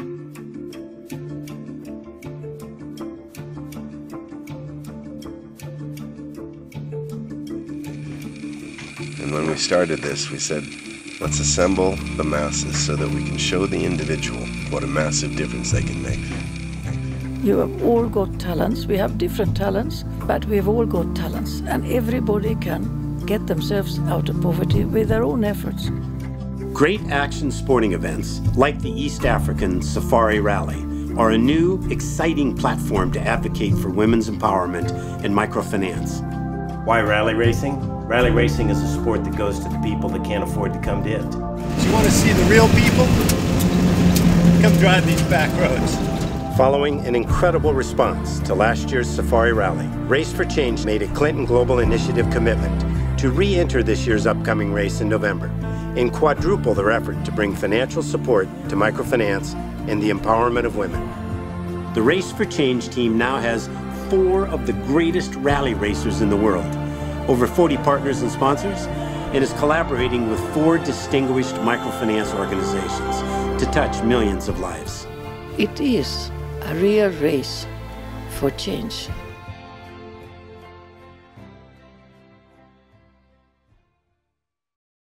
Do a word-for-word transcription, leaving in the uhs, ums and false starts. And when we started this, we said, let's assemble the masses so that we can show the individual what a massive difference they can make. You have all got talents. We have different talents, but we have all got talents, and everybody can get themselves out of poverty with their own efforts. Great action sporting events, like the East African Safari Rally, are a new, exciting platform to advocate for women's empowerment and microfinance. Why rally racing? Rally racing is a sport that goes to the people that can't afford to come to it. So you want to see the real people? Come drive these back roads. Following an incredible response to last year's Safari Rally, Race for Change made a Clinton Global Initiative commitment to re-enter this year's upcoming race in November and quadruple their effort to bring financial support to microfinance and the empowerment of women. The Race for Change team now has four of the greatest rally racers in the world, over forty partners and sponsors, and is collaborating with four distinguished microfinance organizations to touch millions of lives. It is a real race for change.